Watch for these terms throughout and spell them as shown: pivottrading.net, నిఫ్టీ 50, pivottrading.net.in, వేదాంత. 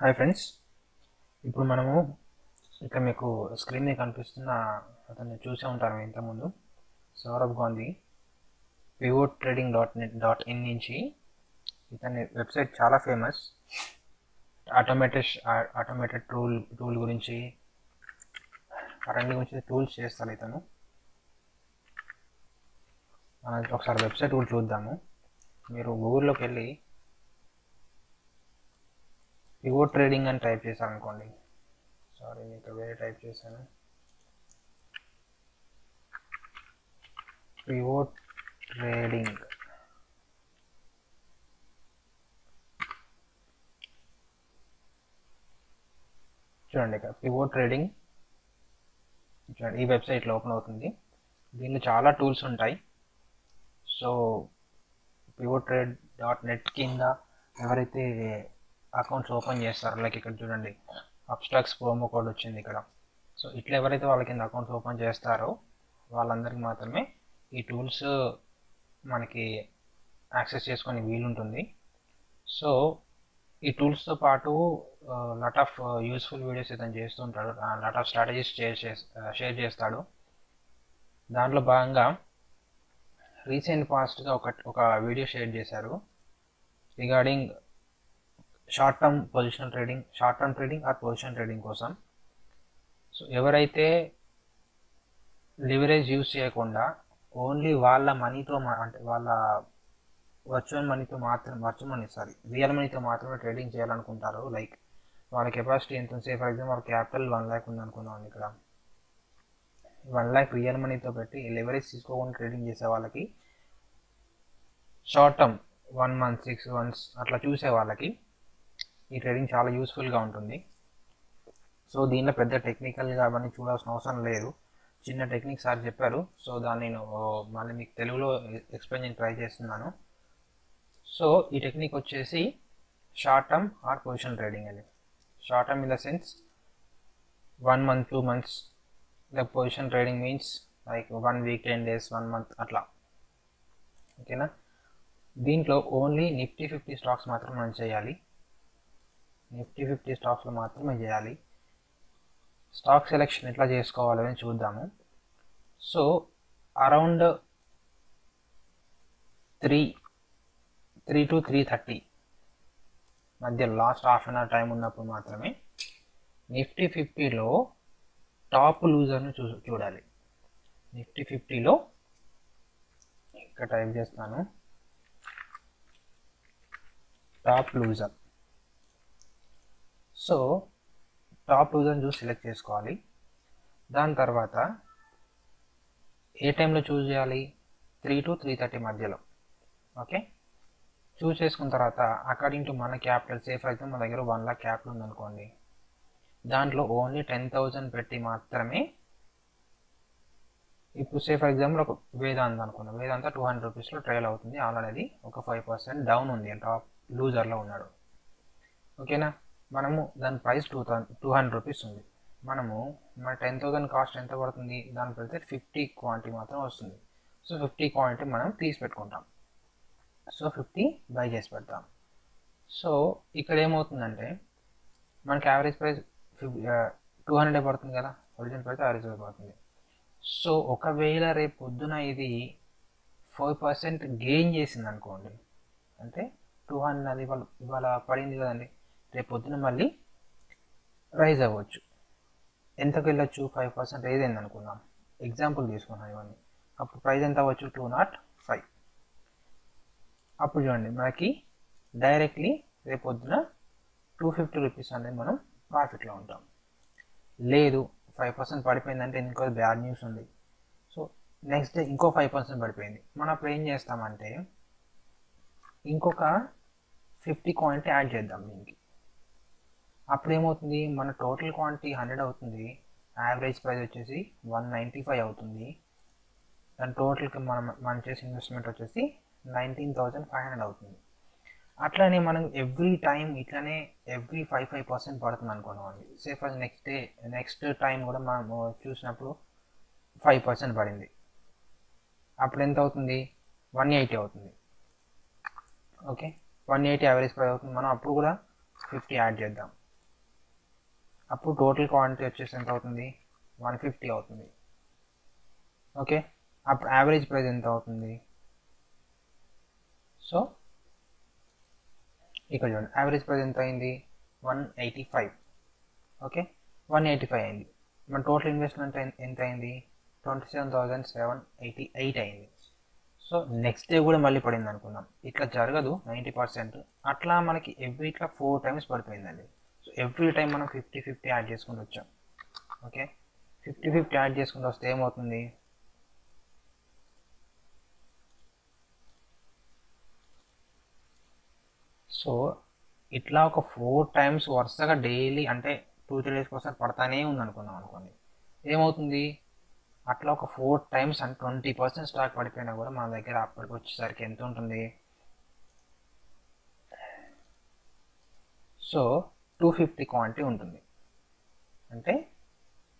हाय friends इप्पुडु मनमु इक्कड मीकु स्क्रीन में कनिपिस्तुन्न अतन्नि चूसे उंटारु इंतकु मुंदु सौरभ गांधी pivottrading.net.in नुंची इतने वेबसाइट चाला फेमस ఆటోమేటెడ్ టూల్ గురించి అన్ని గురించి టూల్స్ చేస్తాను ఇతను మనం ఒకసారి వెబ్‌సైట్ కూడా చూద్దాము మీరు గూగుల్ లోకి వెళ్ళి pivot trading అని టైప్ చేశారు అనుకోండి సారీ నేను వేరే టైప్ చేశాను pivot trading चूँगी पिवोट ट्रेडिंग चूँ वेबसाइट ओपन अवुतुंदी दीनिलो चाला टूल्स उंटाई सो pivottrading.net किंद एवरैते अकाउंट्स ओपन चेस्तारो लाइक इक्कड चूडंडी अब्स्ट्राक्ट्स प्रोमो कोड वच्चिंदी इक्कड सो इट्ला एवरैते वाळ्ळ किंद अकाउंट्स ओपन चेस्तारो वाळ्ळंदरिकी मात्रमे ई टूल्स मनकी యాక్సెస్ చేసుకొని వీలు ఉంటుంది సో ఈ టూల్స్ తో పాటు lot of useful videos ఇతను చేస్తూ ఉంటాడు lot of strategies షేర్ చేస్తాడు దాంట్లో భాగంగా రీసెంట్ పాస్ట్ గా ఒక వీడియో షేర్ చేశారు regarding short term trading or position trading కోసం సో ఎవరైతే లివరేజ్ యూస్ చేయకుండా ఓన్లీ వాళ్ళ మనీతో అంటే వాళ్ళ వర్చువల్ మనీ రియల్ మనీతో మాత్రమే ట్రేడింగ్ చేయాలనుకుంటారు లైక్ వాళ్ళ కెపాసిటీ ఎంత ఉంది ఫర్ ఎగ్జాంపుల్ వాళ్ళ క్యాపిటల్ 1 లక్ష ఉంది అనుకుందాం ఇక్కడ 1 లక్ష రియల్ మనీతో పెట్టి లెవరేజ్ తీసుకోకుండా ట్రేడింగ్ చేసే వాళ్ళకి షార్ట్ టర్మ్ 1 మంత్ 6 మంత్స్ అట్లా చూసే వాళ్ళకి ఈ ట్రేడింగ్ చాలా యూస్ఫుల్గా ఉంటుంది సో దీనిలో పెద్ద టెక్నికల్గా అవన్నీ చూడాల్సిన అవసరం లేదు చిన్న టెక్నిక్ సార్ చెప్పారు సో దాన్ని నేను మళ్ళీ మీకు తెలుగులో ఎక్స్ప్లెయిన్ చేయడానికి ట్రై చేస్తున్నాను సో ఈ టెక్నిక్ వచ్చేసి short term or position trading అని short term in the sense 1 month 2 months like position trading means like 1 week 10 days 1 month అట్లా ఓకేనా దీంట్లో ఓన్లీ నిఫ్టీ 50 స్టాక్స్ మాత్రమే మనం చేయాలి నిఫ్టీ 50 స్టాక్స్లో మాత్రమే చేయాలి స్టాక్ సెలెక్షన్ ఎట్లా చేసుకోవాలని చూద్దాము సో అరౌండ్ 3 to 3:30 మధ్య last half an hour time ఉన్నప్పుడు మాత్రమే నిఫ్టీ 50లో టాప్ లూజర్ను చూడాలి నిఫ్టీ 50లో ఇంకా టైప్ చేస్తాను టాప్ లూజర్ సో టాప్ లూజర్ని చూసి సెలెక్ట్ చేసుకోవాలి దాని తర్వాత ఏ టైంలో చూస్ చేయాలి 3 to 3:30 మధ్యలో ఓకే చూస్ చేసుకున్న తర్వాత అకార్డింగ్ టు మన క్యాపిటల్ సేఫ్ అయితే మన దగ్గర 1 లక్ష క్యాపిటల్ ఉందనుకోండి దాంట్లో ఓన్లీ 10,000 పెట్టి మాత్రమే ఇప్పుడు సేఫ్ ఫర్ ఎగ్జాంపుల్ ఒక వేదాంత అనుకున్నాం వేదాంత 200 రూపీస్లో ట్రైల్ అవుతుంది ఆల్రెడీ ఒక 5% డౌన్ ఉంది టాప్ లూజర్లో ఉన్నాడు ఓకేనా మనము దాని ప్రైస్ 200 రూపీస్ ఉంది మనము మన 10,000 కాస్ట్ ఎంత పడుతుంది దాని పెడితే 50 క్వాంటిటీ మాత్రం వస్తుంది సో 50 క్వాంటిటీ మనం తీసి పెట్టుకుంటాం సో 50 బై చేసి పెడతాం సో ఇక్కడ ఏమవుతుందంటే మనకి యావరేజ్ ప్రైస్ 200 పడుతుంది కదా ఒరిజినల్ ప్రైస్ యావరేజ్ పడుతుంది సో ఒకవేళ రేపు పొద్దున ఇది 5% గెయిన్ చేసింది అనుకోండి అంటే 200 అది ఇవాళ పడింది కదండి రేపు పొద్దున మళ్ళీ రైజ్ అవ్వచ్చు ఎంతకు వెళ్ళొచ్చు 5% రైజ్ అయింది అనుకుందాం ఎగ్జాంపుల్ తీసుకున్నాం ఇవన్నీ అప్పుడు ప్రైస్ ఎంత అవ్వచ్చు 205 అప్పుడు చూడండి మనకి డైరెక్ట్లీ రేపు పొద్దున 250 రూపీస్ అనేది మనం ప్రాఫిట్లో ఉంటాం లేదు 5% పడిపోయిందంటే ఇంకో బ్యాడ్ న్యూస్ ఉంది సో నెక్స్ట్ డే ఇంకో 5% పడిపోయింది మనం అప్పుడు ఏం చేస్తామంటే ఇంకొక 50 క్వాంటిటీ యాడ్ చేద్దాం దీనికి అప్పుడు ఏమవుతుంది మన టోటల్ క్వాంటిటీ 100 అవుతుంది యావరేజ్ ప్రైస్ వచ్చేసి 195 అవుతుంది దాని టోటల్కి మనం చేసే ఇన్వెస్ట్మెంట్ వచ్చేసి 19,500 అవుతుంది అట్లానే మనం ఎవ్రీ టైం ఇట్లానే ఎవ్రీ 5% పడుతుంది అనుకున్నామండి సేఫ్ అస్ నెక్స్ట్ టైం కూడా మనం చూసినప్పుడు 5% పడింది అప్పుడు ఎంత అవుతుంది 180 అవుతుంది ఓకే 180 యావరేజ్ ప్రైస్ అవుతుంది మనం అప్పుడు కూడా 50 యాడ్ చేద్దాం అప్పుడు టోటల్ క్వాంటిటీ వచ్చేసి ఎంత అవుతుంది 150 అవుతుంది. ఓకే, అప్పుడు యావరేజ్ ప్రైస్ ఎంత అవుతుంది? సో ఇక్కడ చూడండి యావరేజ్ ప్రైస్ ఎంత అయింది 185. ఓకే 185 అయింది. మన టోటల్ ఇన్వెస్ట్మెంట్ ఎంత అయింది 27,788 అయింది. సో నెక్స్ట్ డే కూడా మళ్ళీ పడింది అనుకున్నాం, ఇట్లా జరగదు 90%. అట్లా మనకి ఎవ్రీ ఇట్లా 4 times పడిపోయిందండి. సో ఎవ్రీ టైం మనం 50-50 యాడ్ చేసుకుంటూ వచ్చాం. ఓకే 50-50 యాడ్ చేసుకుంటూ వస్తే ఏమవుతుంది? సో ఇట్లా ఒక 4 times వరుసగా డైలీ అంటే 2-3 days కోసం పడతానే ఉంది అనుకున్నాం అనుకోండి. ఏమవుతుంది అట్లా ఒక 4 times అండ్ 20% స్టాక్ పడిపోయినా కూడా మన దగ్గర అప్పటికి వచ్చేసరికి ఎంత ఉంటుంది? సో 250 క్వాంటిటీ ఉంటుంది. అంటే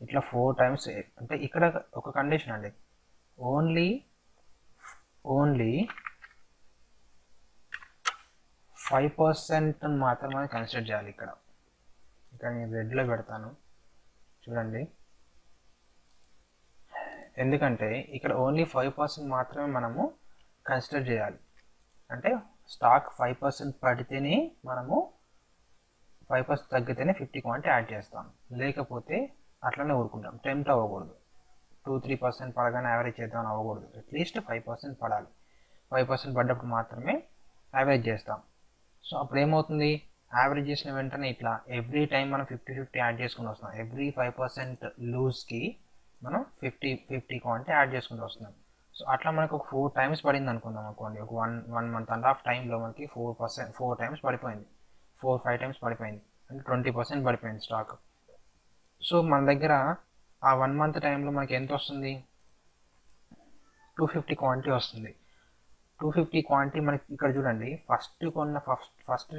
ఇట్లా 4 times అంటే ఇక్కడ ఒక కండిషన్ అండి, ఓన్లీ 5% మాత్రమే కన్సిడర్ చేయాలి. ఇక్కడ నేను రెడ్లో పెడతాను చూడండి, ఎందుకంటే ఇక్కడ ఓన్లీ 5% మాత్రమే మనము కన్సిడర్ చేయాలి. అంటే స్టాక్ 5% పడితేనే మనము 5% తగ్గితేనే 50 క్వాంటిటీ యాడ్ చేస్తాం, లేకపోతే అట్లనే ఊరుకుంటాం. టెంప్ట్ అవ్వకూడదు, 2-3% పడగానే యావరేజ్ చేద్దామని అవ్వకూడదు. అట్లీస్ట్ 5% పడాలి, 5% పడ్డప్పుడు మాత్రమే యావరేజ్ చేస్తాం. సో అప్పుడు ఏమవుతుంది యావరేజ్ చేసిన వెంటనే ఇట్లా ఎవ్రీ టైం మనం 50-50 యాడ్ చేసుకుని వస్తున్నాం. ఎవ్రీ 5% లూజ్కి మనం 50-50 క్వాంటిటీ యాడ్ చేసుకుంటూ వస్తున్నాం. సో అట్లా మనకు ఒక 4 times పడింది అనుకుందాం అనుకోండి. ఒక వన్ మంత్ అండ్ హాఫ్ టైంలో మనకి 4 times పడిపోయింది, 4-5 times పడిపోయింది, అంటే 20% పడిపోయింది స్టాక్. సో మన దగ్గర ఆ 1 month టైంలో మనకి ఎంత వస్తుంది? 250 క్వాంటిటీ వస్తుంది. 250 క్వాంటిటీ మనకి ఇక్కడ చూడండి, ఫస్ట్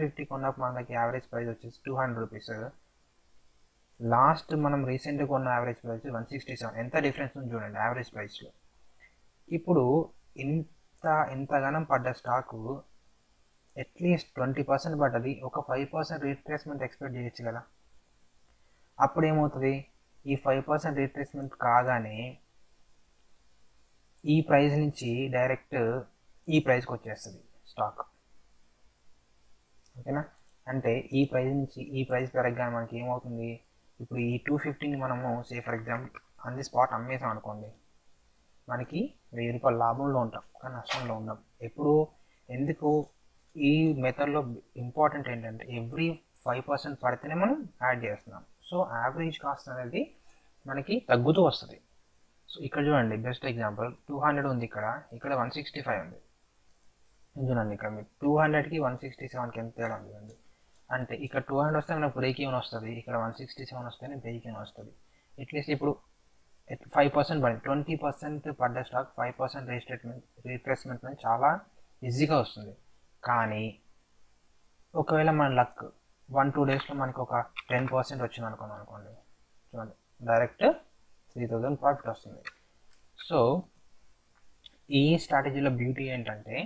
50 కొన్నప్పుడు మనకి యావరేజ్ ప్రైస్ వచ్చేసి 200 రూపీస్. లాస్ట్ మనం రీసెంట్గా కొన్న యావరేజ్ ప్రైస్ 167. ఎంత డిఫరెన్స్ ఉంది చూడండి యావరేజ్ ప్రైస్లో. ఇప్పుడు ఇంతగానం పడ్డ స్టాకు అట్లీస్ట్ 20% పడ్డది, ఒక 5% రీట్రేస్మెంట్ ఎక్స్పెక్ట్ చేయొచ్చు కదా. అప్పుడు ఏమవుతుంది ఈ 5% రీట్రేస్మెంట్ కాగానే ఈ ప్రైస్ నుంచి డైరెక్ట్ ఈ ప్రైస్కి వచ్చేస్తుంది స్టాక్. ఓకేనా, అంటే ఈ ప్రైస్ నుంచి ఈ ప్రైస్ పెరగగానే మనకి ఏమవుతుంది? ఇప్పుడు ఈ 250ని మనము say for example on the spot అమ్మేసాం అనుకోండి, మనకి 1000 రూపాయల లాభంలో ఉంటాం కానీ నష్టంలో ఉంటాం. ఎప్పుడు ఎందుకు ఈ మెథడ్లో ఇంపార్టెంట్ ఏంటంటే ఎవ్రీ 5% పడితేనే మనం యాడ్ చేస్తున్నాం. సో యావరేజ్ కాస్ట్ అనేది మనకి తగ్గుతూ వస్తుంది. సో ఇక్కడ చూడండి బెస్ట్ ఎగ్జాంపుల్ 200 ఉంది, ఇక్కడ 165 ఉంది చూడండి. ఇక్కడ మీరు 200కి 167కి ఎంత తేడా ఉంది? అంటే ఇక్కడ 200 వస్తే మనకు బ్రేక్ ఈవెన్ వస్తుంది, ఇక్కడ 167 వస్తేనే బ్రేక్ ఈవెన్ వస్తుంది. అట్లీస్ట్ ఇప్పుడు 5% పడింది, 20% పడ్డ స్టాక్ 5% రీప్లేస్మెంట్ అనేది చాలా ఈజీగా వస్తుంది. కానీ ఒకవేళ మన లక్ 1-2 daysలో మనకు ఒక 10% వచ్చింది అనుకున్నాం అనుకోండి, చూడండి డైరెక్ట్ 3000 ప్రాఫిట్ వస్తుంది. సో ఈ స్ట్రాటజీలో బ్యూటీ ఏంటంటే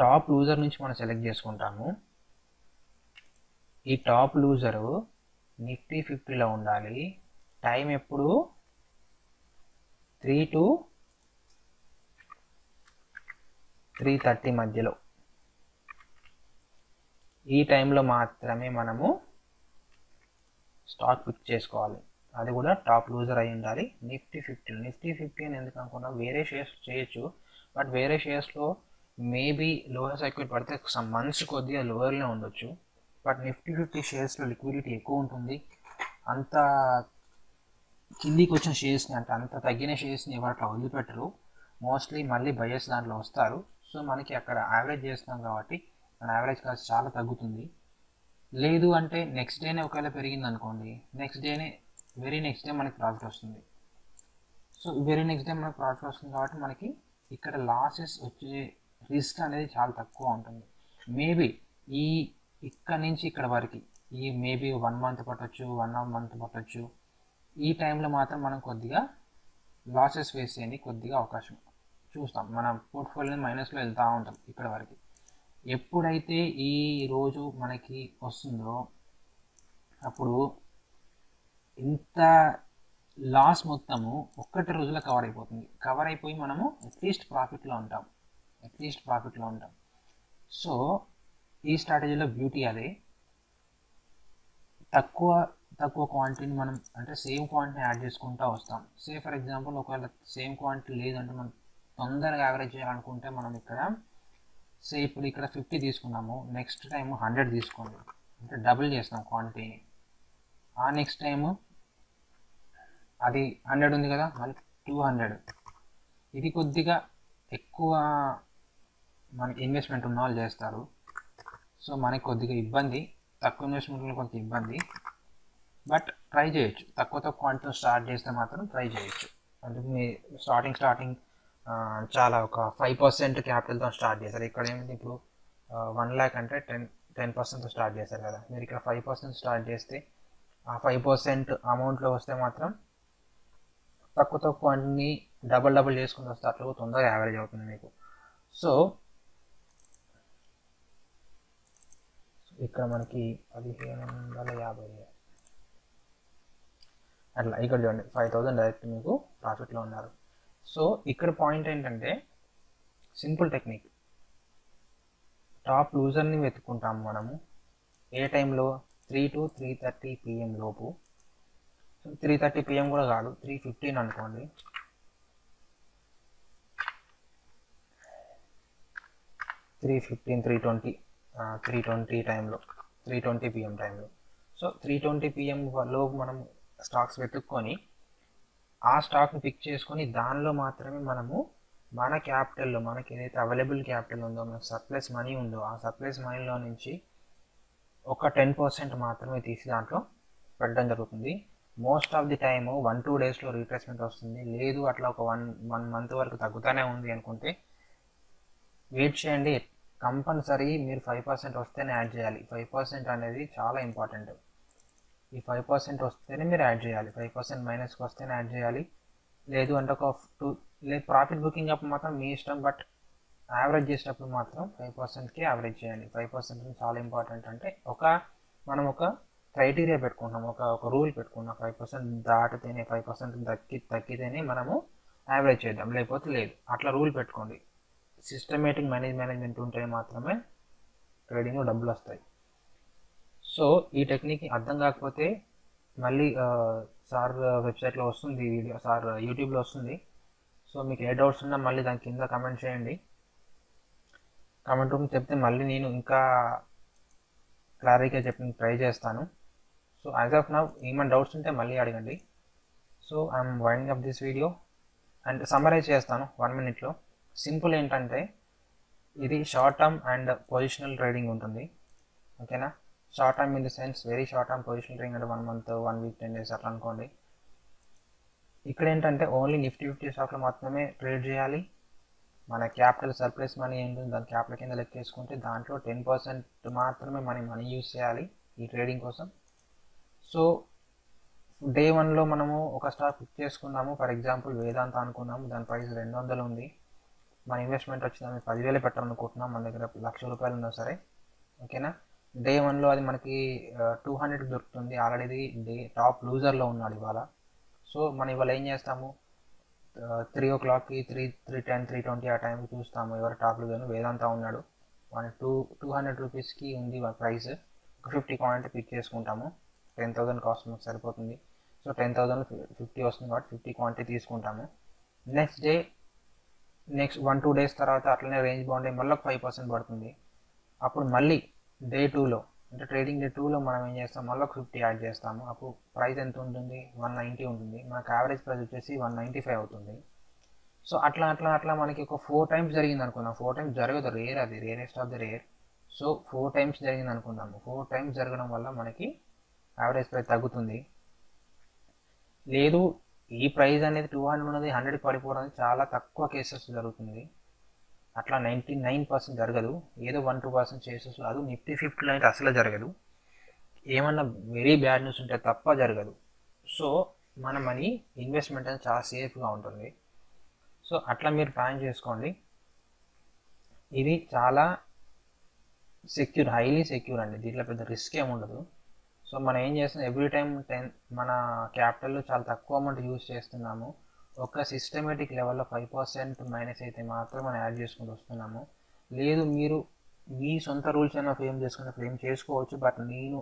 టాప్ లూజర్ నుంచి మనం సెలెక్ట్ చేసుకుంటాము. ఈ టాప్ లూజరు నిఫ్టీ 50లో ఉండాలి. టైం ఎప్పుడు 3 to 3:30 మధ్యలో, ఈ టైంలో మాత్రమే మనము స్టాక్ పిక్ చేసుకోవాలి. అది కూడా టాప్ లూజర్ అయి ఉండాలి నిఫ్టీ 50. నిఫ్టీ 50 అని ఎందుకు అనుకున్నాం, వేరే షేర్స్ చేయొచ్చు, బట్ వేరే షేర్స్లో మేబీ లోయర్ సర్క్యూట్ పడితే సమ్ మంత్స్ కొద్దిగా లోయర్లో ఉండొచ్చు, బట్ నిఫ్టీ 50 షేర్స్లో లిక్విడిటీ ఎక్కువ ఉంటుంది. అంత కిందికి వచ్చిన షేర్స్ని అంటే అంత తగ్గిన షేర్స్ని ఎవరు అట్లా వదిలిపెట్టరు, మోస్ట్లీ మళ్ళీ బయర్స్ దాంట్లో వస్తారు. సో మనకి అక్కడ యావరేజ్ చేస్తున్నాం కాబట్టి మన యావరేజ్ కాస్ట్ చాలా తగ్గుతుంది. లేదు అంటే నెక్స్ట్ డేనే ఒకవేళ పెరిగింది అనుకోండి, వెరీ నెక్స్ట్ డే మనకి ప్రాఫిట్ వస్తుంది. సో వెరీ నెక్స్ట్ డే మనకి ప్రాఫిట్ వస్తుంది కాబట్టి మనకి ఇక్కడ లాసెస్ వచ్చే రిస్క్ అనేది చాలా తక్కువ ఉంటుంది. మేబీ ఇక్కడ నుంచి ఇక్కడ వరకు మేబీ 1 month పట్టొచ్చు, 1.5 month పట్టొచ్చు. ఈ టైంలో మాత్రం మనం కొద్దిగా లాసెస్ ఫేస్ చేయని కొద్దిగా అవకాశం చూస్తాం, మన పోర్ట్ఫోలియో మైనస్లో వెళ్తూ ఉంటాం. ఇక్కడ వరకు ఎప్పుడైతే ఈ రోజు మనకి వస్తుందో అప్పుడు ఇంత లాస్ మొత్తము ఒక్కటి రోజులో కవర్ అయిపోతుంది. కవర్ అయిపోయి మనము అట్లీస్ట్ ప్రాఫిట్లో ఉంటాం. సో ఈ స్ట్రాటజీలో బ్యూటీ అదే, తక్కువ క్వాంటిటీని మనం అంటే సేమ్ క్వాంటిటీని యాడ్ చేసుకుంటూ వస్తాం. సే ఫర్ ఎగ్జాంపుల్ ఒకవేళ సేమ్ క్వాంటిటీ లేదంటే మనం తొందరగా యావరేజ్ చేయాలనుకుంటే మనం ఇక్కడ సే ఇప్పుడు ఇక్కడ 50 తీసుకున్నాము, నెక్స్ట్ టైం 100 తీసుకోండి, అంటే డబుల్ చేస్తాం క్వాంటిటీని. ఆ నెక్స్ట్ టైము అది 100 ఉంది కదా, మళ్ళీ 200. ఇది కొద్దిగా ఎక్కువ మన ఇన్వెస్ట్మెంట్ ఉన్న వాళ్ళు చేస్తారు. సో మనకి కొద్దిగా ఇబ్బంది, తక్కువ ఇన్వెస్ట్మెంట్లో కొంచెం ఇబ్బంది, బట్ ట్రై చేయొచ్చు. తక్కువ క్వాంటిటీతో స్టార్ట్ చేస్తే మాత్రం ట్రై చేయొచ్చు. అంటే మీ స్టార్టింగ్ చాలా ఒక 5% క్యాపిటల్తో స్టార్ట్ చేశారు. ఇక్కడ ఏమిటి ఇప్పుడు 1 lakh అంటే 10% స్టార్ట్ చేశారు కదా, మీరు ఇక్కడ 5% స్టార్ట్ చేస్తే ఆ 5% అమౌంట్లో వస్తే మాత్రం తక్కువ అన్ని డబుల్ చేసుకుంటూ వస్తే అట్లా తొందరగా యావరేజ్ అవుతుంది మీకు. సో ఇక్కడ మనకి 1550 అట్లా ఇక్కడ చూడండి 5000 డైరెక్ట్ మీకు ప్రాఫిట్లో ఉన్నారు. సో ఇక్కడ పాయింట్ ఏంటంటే సింపుల్ టెక్నిక్, టాప్ లూజర్ని వెతుక్కుంటాము మనము. ఏ టైంలో 3 to 3:30 PM లోపు, 3:30 PM కూడా కాదు, 3:15 అనుకోండి. 3:15 3:20 టైంలో 3:20 PM టైంలో. సో 3:20 PM లోపు మనం స్టాక్స్ వెతుక్కొని ఆ స్టాక్ని పిక్ చేసుకొని దానిలో మాత్రమే మనము మన క్యాపిటల్లో మనకి ఏదైతే అవైలబుల్ క్యాపిటల్ ఉందో, మనకు సర్ప్లస్ మనీ ఉందో, ఆ సర్ప్లస్ మనీలో నుంచి ఒక 10% మాత్రమే తీసి దాంట్లో పెట్టడం జరుగుతుంది. మోస్ట్ ఆఫ్ ది టైము 1-2 డేస్లో రీట్రేస్మెంట్ వస్తుంది. లేదు అట్లా ఒక 1 మంత్ వరకు తగ్గుతానే ఉంది అనుకుంటే వెయిట్ చేయండి. కంపల్సరీ మీరు 5% వస్తేనే యాడ్ చేయాలి. 5% అనేది చాలా ఇంపార్టెంట్. ఈ 5% వస్తేనే మీరు యాడ్ చేయాలి. 5% మైనస్కి వస్తేనే యాడ్ చేయాలి. లేదు అంటే ఒక 2 లేదు ప్రాఫిట్ బుకింగ్ అప్పుడు మాత్రం మీ ఇష్టం, బట్ యావరేజ్ చేసేటప్పుడు మాత్రం 5%కి యావరేజ్ చేయండి. 5% చాలా ఇంపార్టెంట్. అంటే మనం ఒక క్రైటీరియా పెట్టుకుంటున్నాం, ఒక రూల్ పెట్టుకున్నాం. 5% దాటితేనే 5% తగ్గితేనే మనము యావరేజ్ చేద్దాం, లేకపోతే లేదు. అట్లా రూల్ పెట్టుకోండి. సిస్టమేటిక్ మేనేజ్మెంట్ ఉంటే మాత్రమే ట్రేడింగ్లో డబ్బులు వస్తాయి. సో ఈ టెక్నిక్ అర్థం కాకపోతే మళ్ళీ సార్ వెబ్సైట్లో వస్తుంది వీడియో, సార్ యూట్యూబ్లో వస్తుంది. సో మీకు ఏ డౌట్స్ ఉన్నా మళ్ళీ దాని కింద కమెంట్ చేయండి. కమెంట్ రూమ్ చెప్తే మళ్ళీ నేను ఇంకా క్లారిటీగా చెప్పడానికి ట్రై చేస్తాను. సో యాజ్ ఆఫ్ నౌ ఏమైనా డౌట్స్ ఉంటే మళ్ళీ అడగండి. So I'm winding up this video and summarise చేస్తాను 1 minute. సింపుల్ ఏంటంటే ఇది short term and positional trading ఉంటుంది. ఓకేనా, short term in the sense very short term, positional trading అంటే 1 month, 1 week, 10 days అట్లా అనుకోండి. ఇక్కడ ఏంటంటే ఓన్లీ నిఫ్టీ 50 స్టాక్లు మాత్రమే ట్రేడ్ చేయాలి. మన క్యాపిటల్ సర్ప్లస్ మనీ ఏంటో దాని క్యాపిటల్ కింద లెక్క చేసుకుంటే దాంట్లో 10% మాత్రమే మనీ యూజ్ చేయాలి ఈ ట్రేడింగ్ కోసం. సో day 1లో మనము ఒక స్టాక్ పిక్ చేసుకున్నాము. ఫర్ ఎగ్జాంపుల్ వేదాంత అనుకున్నాము, దాని ప్రైస్ 200 ఉంది. మన ఇన్వెస్ట్మెంట్ వచ్చిందని 10,000 పెట్టాలనుకుంటున్నాం, మన దగ్గర ₹1,00,000 ఉన్నా సరే. ఓకేనా, day 1లో అది మనకి 200 దొరుకుతుంది. ఆల్రెడీ డే టాప్ లూజర్లో ఉన్నాడు ఇవాళ. సో మనం ఇవాళ ఏం చేస్తాము, 3 o'clockకి 3:10, 3:20 ఆ టైంకి చూస్తాము ఎవరు టాప్ లూజర్. వేదాంతా ఉన్నాడు, మన ₹200కి ఉంది ప్రైస్. ఒక 50 క్వాంటిటీ పిక్ చేసుకుంటాము, 10,000 కాస్ట్ మనకు సరిపోతుంది. సో 10,000 50 వస్తుంది కాబట్టి 50 క్వాంటిటీ తీసుకుంటాము. నెక్స్ట్ 1-2 డేస్ తర్వాత అట్లనే రేంజ్ బాగుండే మళ్ళీ 5% పడుతుంది. అప్పుడు మళ్ళీ day 2లో అంటే trading day 2లో మనం ఏం చేస్తాం, మళ్ళీ 50 యాడ్ చేస్తాము. అప్పుడు ప్రైస్ ఎంత ఉంటుంది, 190 ఉంటుంది. మనకు యావరేజ్ ప్రైస్ వచ్చేసి 195 అవుతుంది. సో అట్లా అట్లా అట్లా మనకి ఒక 4 times జరిగింది అనుకుందాం. 4 times జరగదు, రేర్, అది rarest of the rare. So 4 times జరిగింది అనుకుందాము. 4 times జరగడం వల్ల మనకి యావరేజ్ ప్రైస్ తగ్గుతుంది. లేదు ఈ ప్రైజ్ అనేది 200 ఉన్నది 100 పడిపోవడం చాలా తక్కువ కేసెస్ జరుగుతుంది. అట్లా 99% జరగదు. ఏదో 1-2% కేసెస్, అది నిఫ్టీ 50 అయితే అసలు జరగదు. ఏమన్నా వెరీ బ్యాడ్ న్యూస్ ఉంటే తప్ప జరగదు. సో మన మనీ ఇన్వెస్ట్మెంట్ అనేది చాలా సేఫ్గా ఉంటుంది. సో అట్లా మీరు ప్లాన్ చేసుకోండి. ఇది చాలా సెక్యూర్, హైలీ సెక్యూర్ అండి. దీంట్లో పెద్ద రిస్క్ ఏముండదు. సో సో మనం ఏం చేస్తున్నాం, ఎవ్రీ టైం మన క్యాపిటల్లో చాలా తక్కువ అమౌంట్ యూజ్ చేస్తున్నాము. ఒక సిస్టమేటిక్ లెవెల్లో 5% మైనస్ అయితే మాత్రం మనం యాడ్ చేసుకుంటూ వస్తున్నాము. లేదు మీరు మీ సొంత రూల్స్ అయినా ఫ్రేమ్ చేసుకున్న ఫ్రేమ్ చేసుకోవచ్చు. బట్ నేను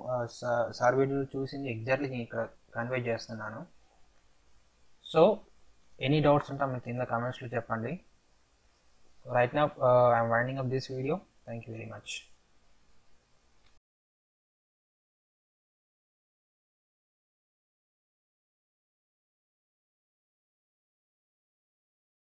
సర్వేలో చూసింది ఎగ్జాక్ట్లీ నేను ఇక్కడ కన్వే చేస్తున్నాను. సో ఎనీ డౌట్స్ ఉంటా మీరు కింద కామెంట్స్లో చెప్పండి. Right now, I'm winding up this video. Thank you very much.